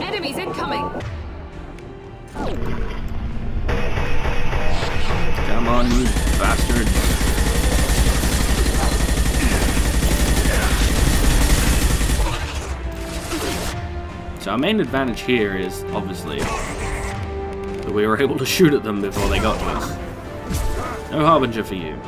Enemies incoming! Come on, you bastard! So our main advantage here is, obviously, that we were able to shoot at them before they got to us. No Harbinger for you.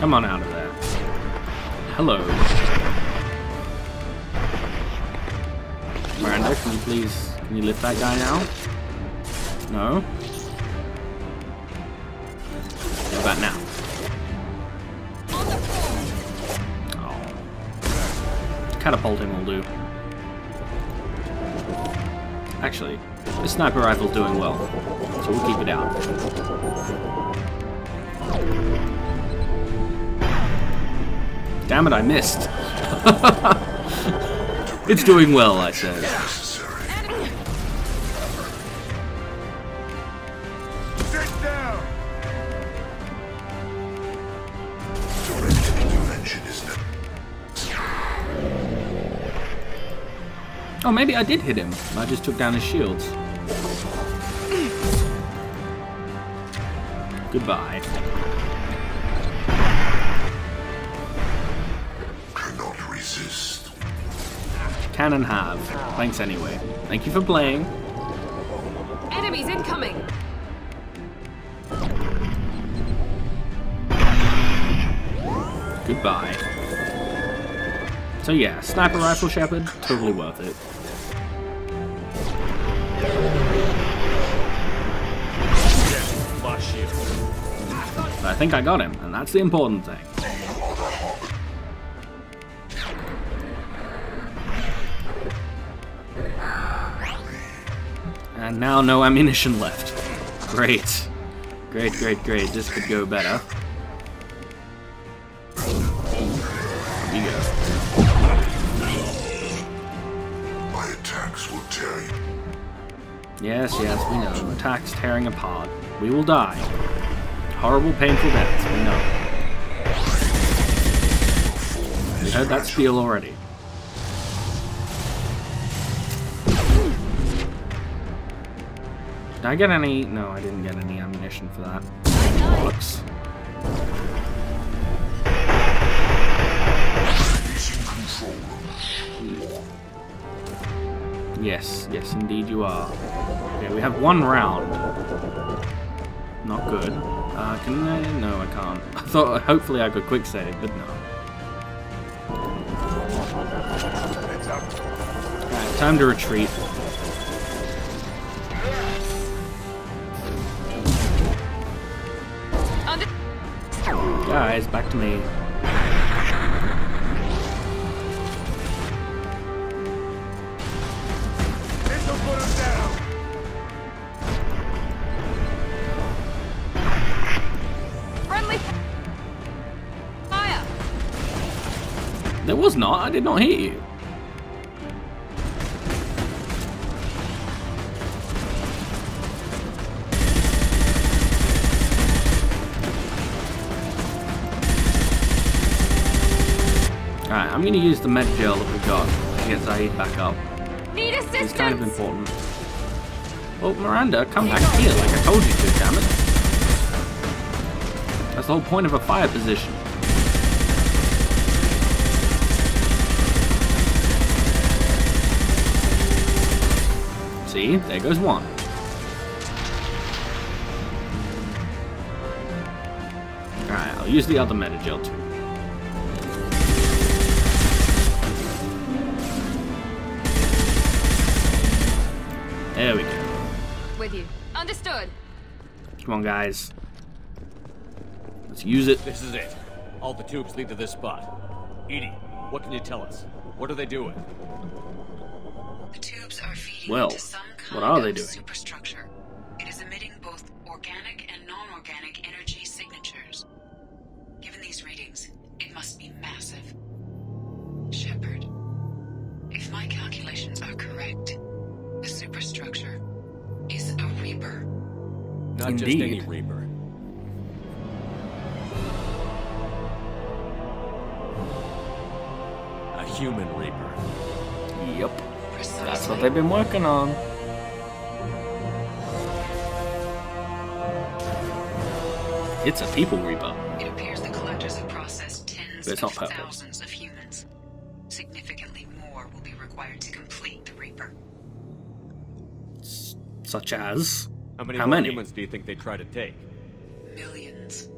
Come on out of there. Hello. Miranda, can you please... Can you lift that guy now? No? How about now? Oh. Catapulting will do. Actually, this sniper rifle's doing well. So we'll keep it out. Damn it, I missed. It's doing well, I said. Oh, maybe I did hit him. I just took down his shields. Goodbye. Can and have. Thanks anyway. Thank you for playing. Enemies incoming. Goodbye. So yeah, sniper rifle Shepard, totally worth it. But I think I got him, and that's the important thing. And now no ammunition left. Great. Great, great, great. This could go better. Here you go. My attacks will tear you. Yes, yes, we know. Attacks tearing apart. We will die. Horrible, painful deaths, we know. We heard that spiel already. Did I get any? No, I didn't get any ammunition for that. Bollocks. Yes, yes, indeed you are. Okay, we have one round. Not good. Can I? No, I can't. I thought hopefully I could quick save, but no. Right, time to retreat. Guys, back to me. Friendly fire. There was not. I did not hit you. I'm going to use the med gel that we got to get Zaeed back up. Need assistance. It's kind of important. Well, Miranda, come back here like I told you to, damn it. That's the whole point of a fire position. See, there goes one. Alright, I'll use the other med gel too. There we go. With you. Understood. Come on, guys. Let's use it. This is it. All the tubes lead to this spot. Edie, what can you tell us? What are they doing? The tubes are feeding into some kind of superstructure. It is emitting both organic and non-organic energy signatures. Given these readings, it must be massive. Shepard, if my calculations are correct, the superstructure is a Reaper. Not Indeed. Just any Reaper. A human Reaper. Yep. Precisely. That's what they've been working on. It's a people Reaper. It appears the Collectors have processed tens of thousands of humans. Significantly more will be required to complete the Reaper. Such as? How many humans do you think they try to take? Millions.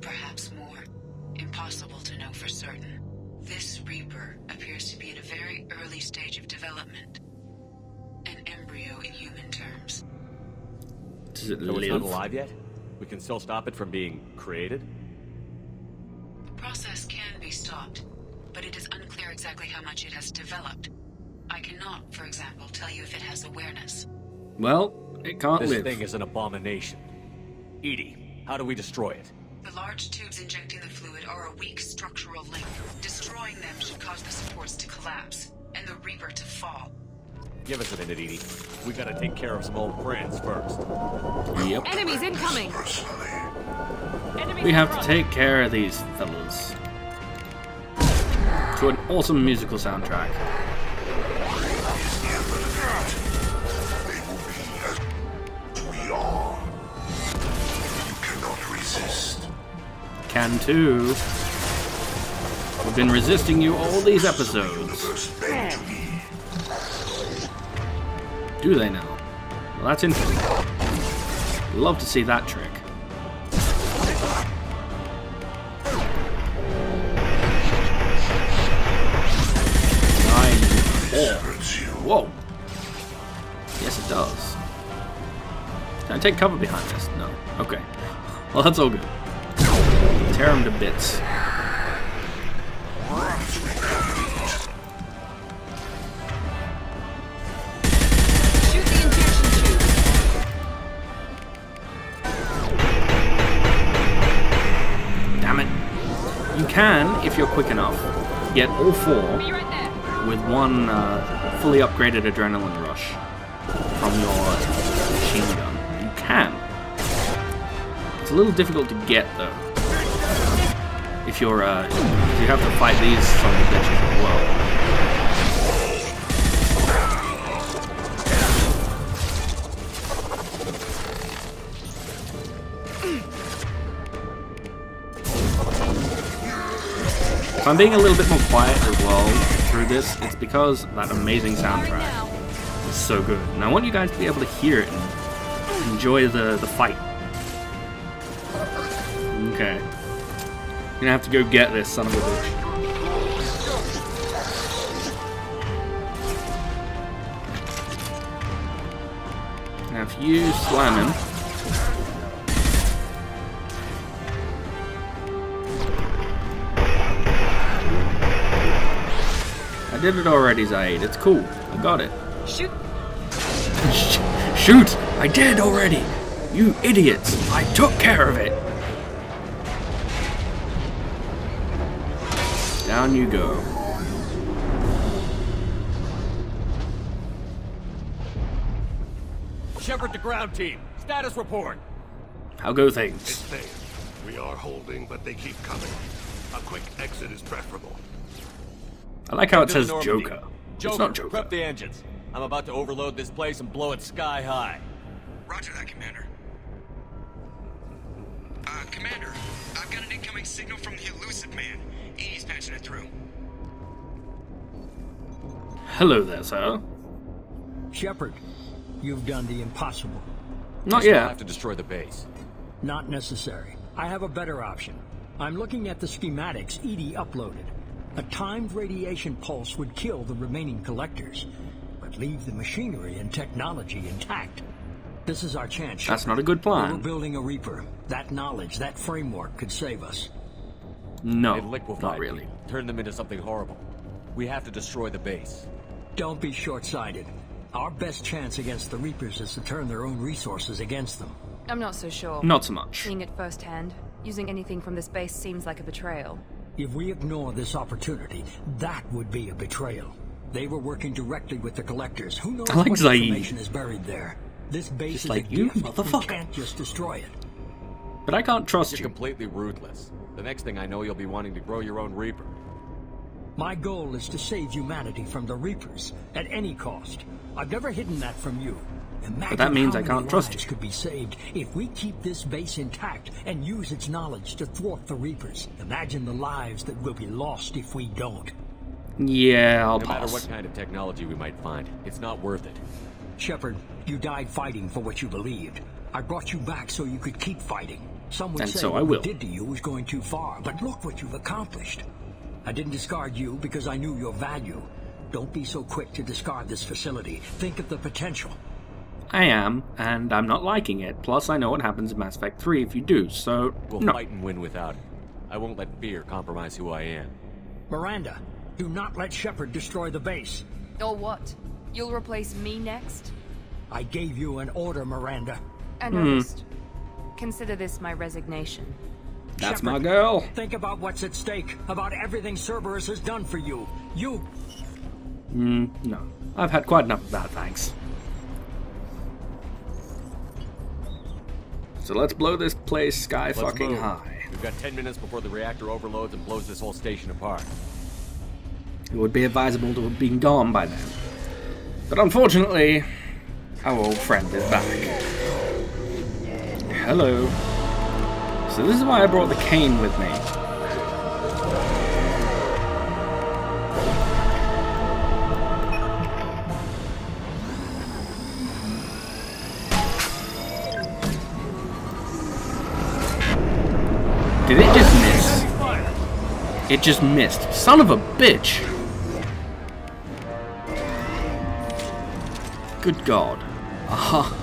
Perhaps more. Impossible to know for certain. This Reaper appears to be in a very early stage of development. An embryo in human terms. Does it live? It's not alive yet? We can still stop it from being created? The process can be stopped, but it is unclear exactly how much it has developed. I cannot, for example, tell you if it has awareness. Well, it can't live. This thing is an abomination. EDI, how do we destroy it? The large tubes injecting the fluid are a weak structural link. Destroying them should cause the supports to collapse, and the Reaper to fall. Give us a minute, EDI. We gotta take care of some old friends first. Yep. Enemies incoming! We have to take care of these fellas. To an awesome musical soundtrack. Can too. We've been resisting you all these episodes. Do they now? Well, that's interesting. Love to see that trick. Whoa. Yes, it does. Can I take cover behind this? No. Okay. Well, that's all good. Tear him to bits. Shoot the injection tube. Damn it! You can, if you're quick enough, get all four with one fully upgraded adrenaline rush from your machine gun. You can. It's a little difficult to get though. If you're, you have to fight these sons of bitches as well. If I'm being a little bit more quiet as well through this, it's because that amazing soundtrack is so good. And I want you guys to be able to hear it and enjoy the fight. Okay. Gonna have to go get this son of a bitch. Now, if you slam him, I did it already, Zaeed. It's cool. I got it. Shoot! Shoot! I did already. You idiots! I took care of it. Down you go. Shepard to ground team. Status report. How go things? It's there. We are holding, but they keep coming. A quick exit is preferable. I like how it says Normandy. Joker. It's not Joker. Prep the engines. I'm about to overload this place and blow it sky high. Roger that, Commander. Commander, I've got an incoming signal from the Illusive Man. He's patching it through. Hello there, sir. Shepard, you've done the impossible. Not yet. I have to destroy the base. Not necessary. I have a better option. I'm looking at the schematics EDI uploaded. A timed radiation pulse would kill the remaining collectors, but leave the machinery and technology intact. This is our chance. That's not a good plan. We're building a Reaper. That knowledge, that framework could save us. No, not really. Turn them into something horrible. We have to destroy the base. Don't be short-sighted. Our best chance against the Reapers is to turn their own resources against them. I'm not so sure. Not so much. Seeing it firsthand, using anything from this base seems like a betrayal. If we ignore this opportunity, that would be a betrayal. They were working directly with the Collectors. Who knows what information is buried there? This base is like you, motherfucker. Can't just destroy it. But I can't trust you. You're completely ruthless. The next thing I know, you'll be wanting to grow your own Reaper. My goal is to save humanity from the Reapers at any cost. I've never hidden that from you. Imagine but that means I can't trust you. Could be saved if we keep this base intact and use its knowledge to thwart the Reapers. Imagine the lives that will be lost if we don't. Yeah, I'll pass. No matter what kind of technology we might find, it's not worth it. Shepard, you died fighting for what you believed. I brought you back so you could keep fighting. Some would say what we did to you was going too far, but look what you've accomplished. I didn't discard you because I knew your value. Don't be so quick to discard this facility. Think of the potential. I am, and I'm not liking it. Plus, I know what happens in Mass Effect 3 if you do, so We'll fight and win without it. I won't let fear compromise who I am. Miranda, do not let Shepard destroy the base. Or what? You'll replace me next? I gave you an order, Miranda. I noticed. Consider this my resignation. That's Shepard, my girl. Think about what's at stake, about everything Cerberus has done for you. No. I've had quite enough of that, thanks. So let's blow this place sky fucking high. We've got 10 minutes before the reactor overloads and blows this whole station apart. It would be advisable to have been gone by then. But unfortunately, our old friend is back. Hello. So this is why I brought the Cain with me. Did it just miss? It just missed. Son of a bitch! Good God. Aha.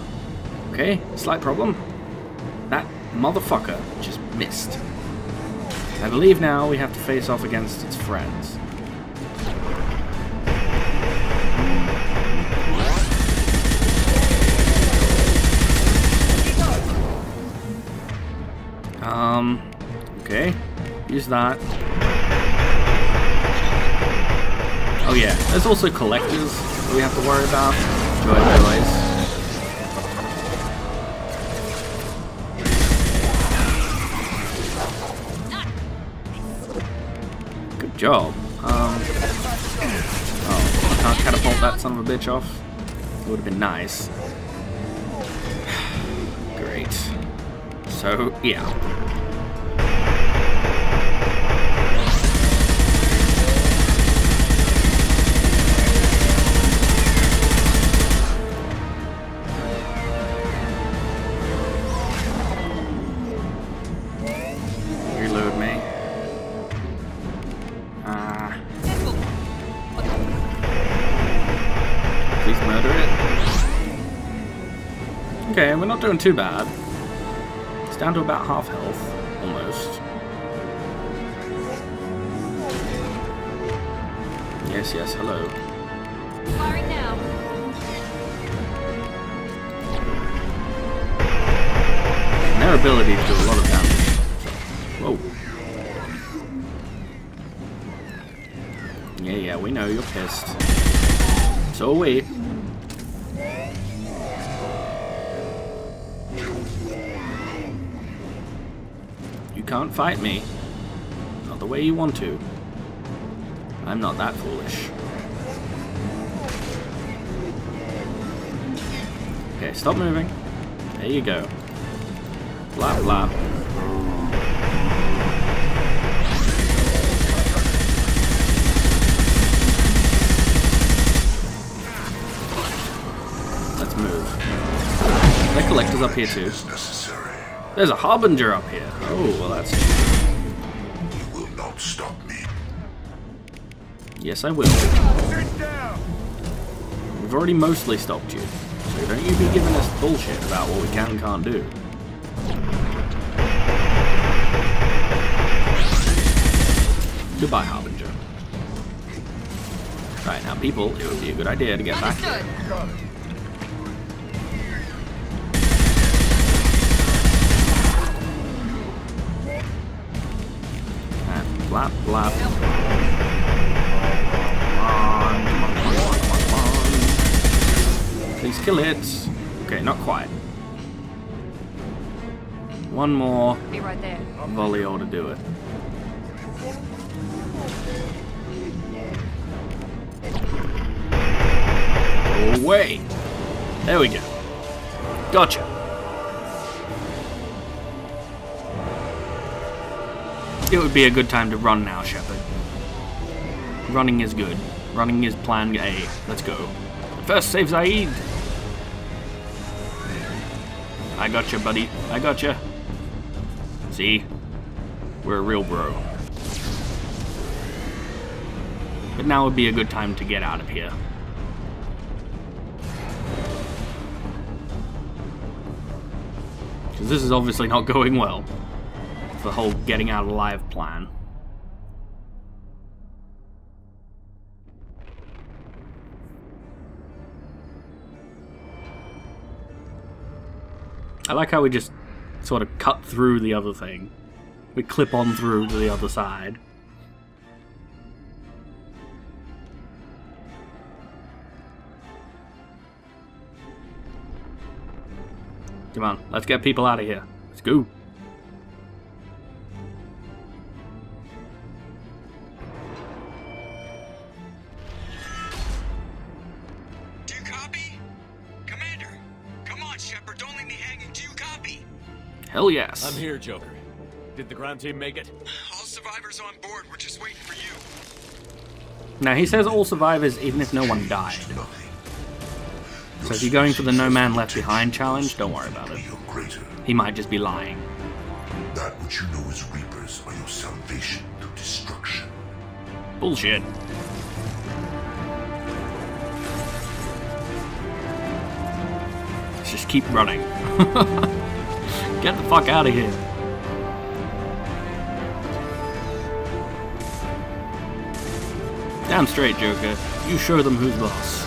Okay, slight problem. That motherfucker just missed. I believe now we have to face off against its friends. Okay. Use that. Oh yeah, there's also Collectors that we have to worry about. Joy, joys. Good job. Oh, I can't catapult that son of a bitch off. It would have been nice. Great. So, yeah. Okay, we're not doing too bad. It's down to about half health, almost. Yes, yes, hello. Firing now. And their ability to do a lot of damage. Whoa. Yeah, yeah, we know, you're pissed. So are we. Can't fight me. Not the way you want to. I'm not that foolish. Okay, stop moving. There you go. Blap, blap. Let's move. The Collector's up here too. There's a Harbinger up here. Oh, well that's... You will not stop me. Yes, I will. We've already mostly stopped you. So don't you be giving us bullshit about what we can and can't do. Goodbye, Harbinger. Right, now people, it would be a good idea to get back. Blap, blap. Come on, come on, come on, come on, come on. Please kill it. Okay, not quite. One more volley ought to do it. Away! There we go. Gotcha. It would be a good time to run now, Shepard. Running is good. Running is plan A. Let's go. First, save Zaeed. I gotcha, buddy. I gotcha. See? We're a real bro. But now would be a good time to get out of here. Because this is obviously not going well. The whole getting out alive plan. I like how we just sort of cut through the other thing. We clip on through to the other side. Come on, let's get people out of here. Let's go. Do you copy? Commander, come on, Shepard, don't leave me hanging. Do you copy? Hell yes. I'm here, Joker. Did the ground team make it? All survivors on board. We're just waiting for you. Now, he says all survivors even if no one died. So if you're going for the No Man Left Behind challenge, don't worry about it. He might just be lying. That which you know as Reapers are your salvation to destruction. Bullshit. Let's just keep running. Get the fuck out of here. Damn straight, Joker. You show them who's boss.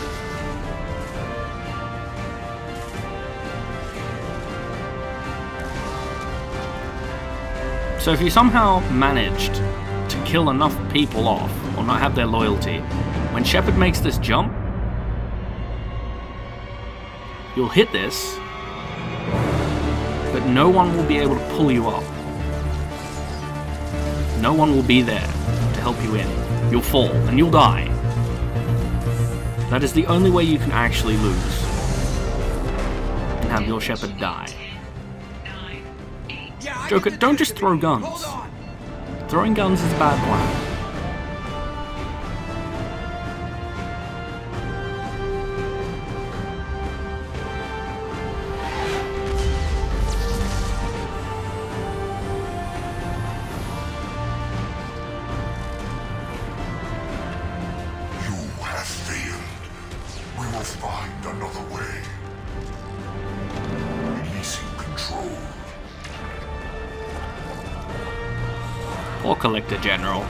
So if you somehow managed to kill enough people off, or not have their loyalty, when Shepard makes this jump, you'll hit this, but no one will be able to pull you up. No one will be there to help you in. You'll fall, and you'll die. That is the only way you can actually lose, and have your Shepard die. Joker, don't just throw guns. Throwing guns is a bad plan. You have failed. We will find another way. Releasing control. Or Collector General.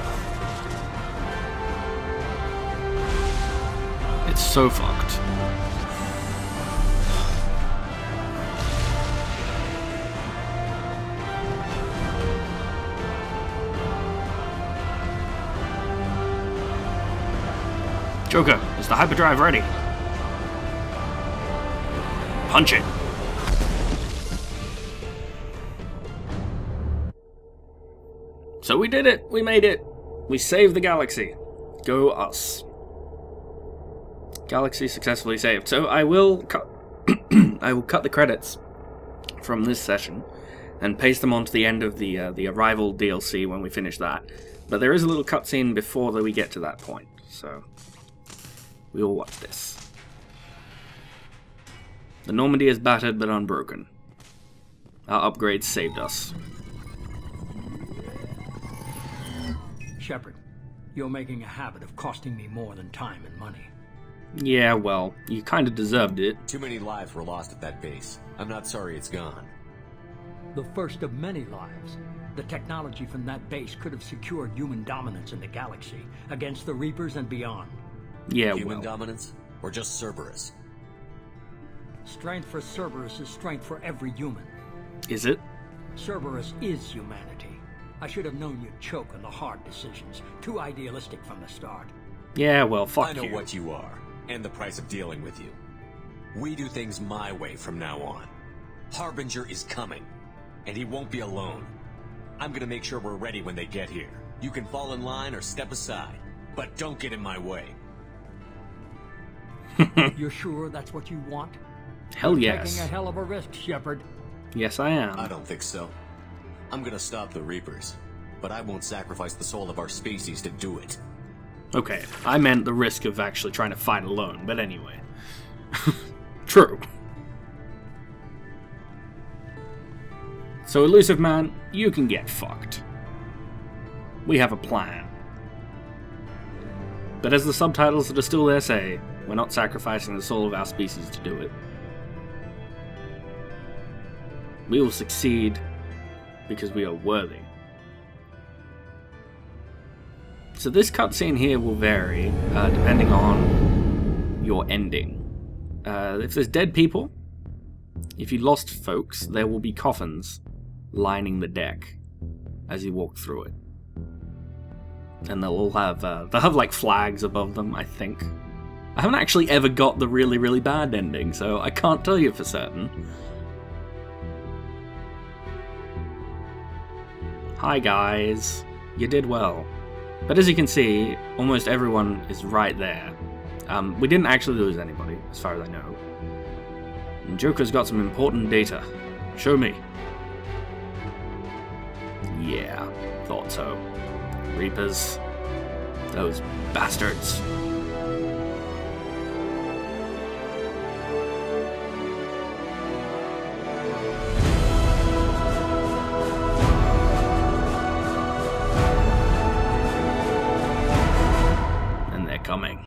It's so fucked. Joker, is the hyperdrive ready? Punch it. So we did it! We made it! We saved the galaxy. Go us. Galaxy successfully saved. So I will cut the credits from this session and paste them onto the end of the Arrival DLC when we finish that. But there is a little cutscene before that we get to that point. So we will watch this. The Normandy is battered but unbroken. Our upgrades saved us. Shepard, you're making a habit of costing me more than time and money. Yeah, well, you kind of deserved it. Too many lives were lost at that base. I'm not sorry it's gone. The first of many lives. The technology from that base could have secured human dominance in the galaxy against the Reapers and beyond. Yeah, human dominance or just Cerberus? Strength for Cerberus is strength for every human. Is it? Cerberus is humanity. I should have known you'd choke on the hard decisions. Too idealistic from the start. Yeah, well, fuck you. I know what you are, and the price of dealing with you. We do things my way from now on. Harbinger is coming, and he won't be alone. I'm gonna make sure we're ready when they get here. You can fall in line or step aside, but don't get in my way. You're sure that's what you want? Hell yes. You're taking a hell of a risk, Shepard. Yes, I am. I don't think so. I'm gonna stop the Reapers, but I won't sacrifice the soul of our species to do it. Okay, I meant the risk of actually trying to fight alone, but anyway. True. So, Illusive Man, you can get fucked. We have a plan. But as the subtitles that are still there say, we're not sacrificing the soul of our species to do it. We will succeed because we are worthy. So this cutscene here will vary depending on your ending. If there's dead people, if you lost folks, there will be coffins lining the deck as you walk through it. And they'll all have, like flags above them, I think. I haven't actually ever got the really, really bad ending, so I can't tell you for certain. Hi guys, you did well. But as you can see, almost everyone is right there. We didn't actually lose anybody, as far as I know. And Joker's got some important data. Show me. Yeah, thought so. Reapers. Those bastards. And they're coming.